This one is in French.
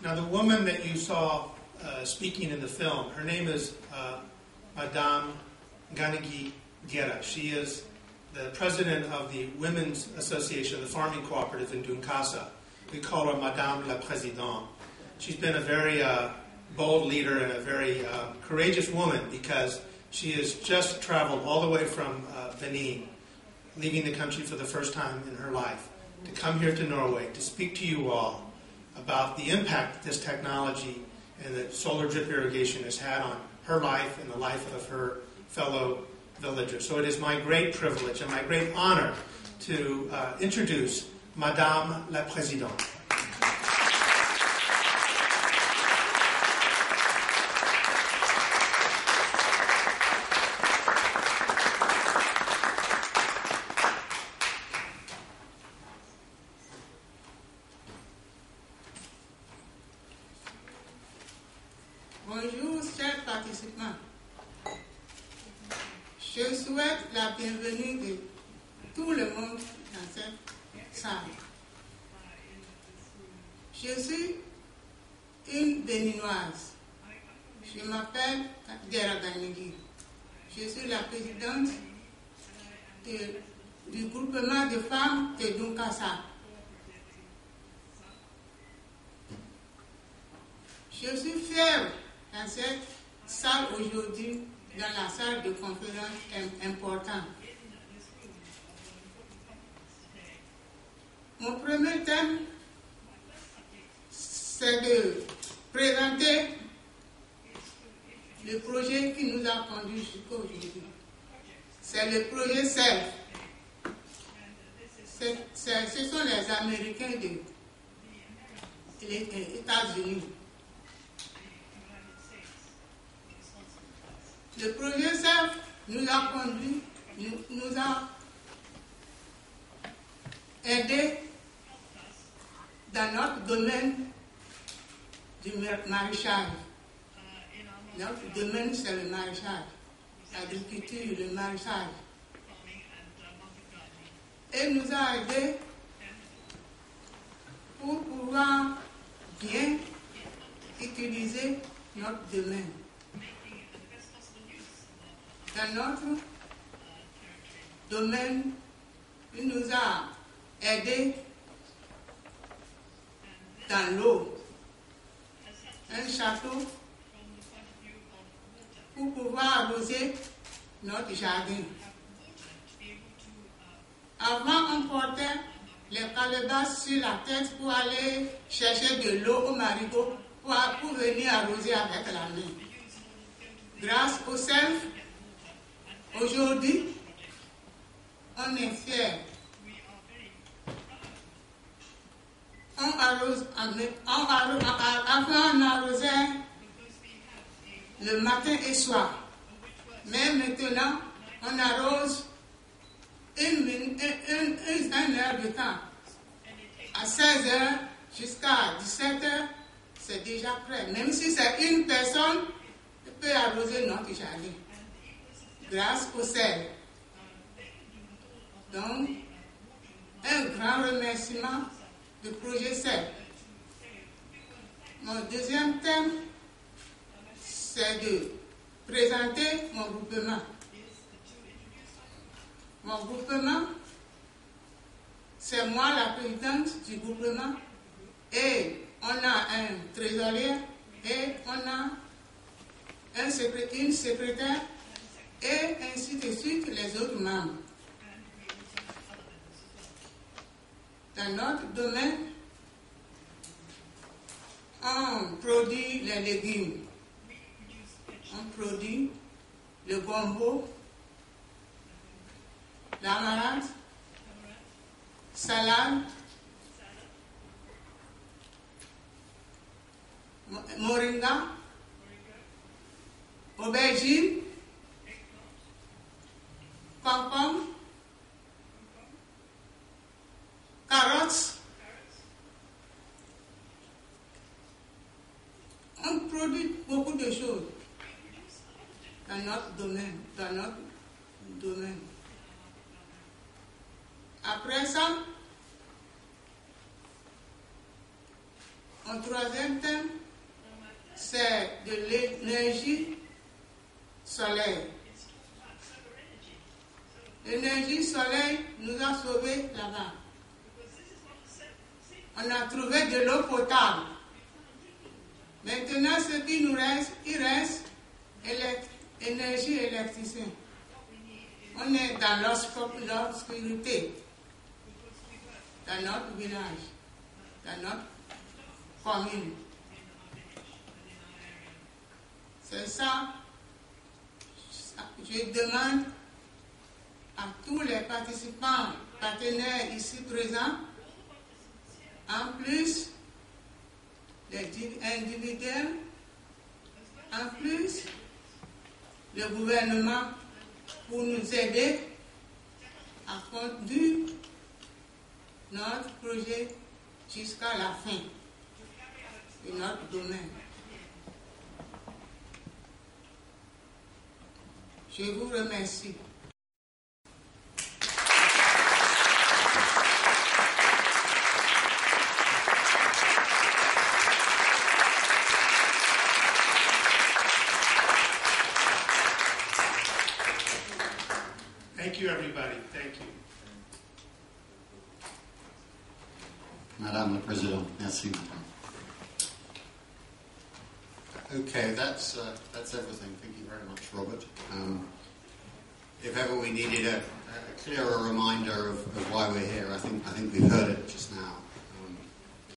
Now, the woman that you saw speaking in the film, her name is Madame Ganigui Guera. She is the president of the Women's Association, the Farming Cooperative in Dunkassa. We call her Madame la Présidente. She's been a very bold leader and a very courageous woman, because she has just traveled all the way from Benin, leaving the country for the first time in her life, to come here to Norway to speak to you all about the impact this technology and that solar drip irrigation has had on her life and the life of her fellow villagers. So it is my great privilege and my great honor to introduce Madame la Présidente. Bonjour, chers participants. Je souhaite la bienvenue de tout le monde dans cette salle. Je suis une béninoise. Je m'appelle Madame Ganigui. Je suis la présidente du groupement de femmes de Dunkassa. Je suis fière dans cette salle aujourd'hui, dans la salle de conférence importante. Mon premier thème, c'est de présenter le projet qui nous a conduits jusqu'aujourd'hui. C'est le projet SELF. Ce sont les Américains des États-Unis. Le projet SELF nous a aidé dans notre domaine du maraîchage. Notre domaine, c'est le maraîchage, l'agriculture, le maraîchage. Et nous a aidé pour pouvoir bien utiliser notre domaine. Dans notre domaine, il nous a aidés dans l'eau, un château pour pouvoir arroser notre jardin. Avant, on portait les calebasses sur la tête pour aller chercher de l'eau au marigot pour venir arroser avec la main. Grâce au SELF, aujourd'hui, on est fiers. On arrosait le matin et soir. Mais maintenant, on arrose une heure de temps. À 16h jusqu'à 17h, c'est déjà prêt. Même si c'est une personne, elle peut arroser notre jardin. Grâce au SELF. Donc, un grand remerciement du projet SELF. Mon deuxième thème, c'est de présenter mon groupement. Mon groupement, c'est moi la présidente du groupement, et on a un trésorier et on a une secrétaire, et ainsi de suite les autres membres. Dans notre domaine, on produit les légumes, on produit le gombo, l'amarante, salade, moringa, aubergine, concombre, carottes. On produit beaucoup de choses dans notre domaine. Après ça, Mon troisième thème, c'est de l'énergie solaire. L'énergie solaire nous a sauvés là-bas. On a trouvé de l'eau potable. Maintenant, ce qui nous reste, il reste énergie électricité. On est dans l'obscurité, dans notre village, dans notre commune. C'est ça, je demande à tous les participants, partenaires ici présents, en plus les individuels, en plus le gouvernement, pour nous aider à conduire notre projet jusqu'à la fin de notre domaine. Je vous remercie. Thank you, everybody. Thank you. Madame la Présidente, merci. Okay, that's everything. Thank you very much, Robert. If ever we needed a clearer reminder of why we're here, I think we've heard it just now.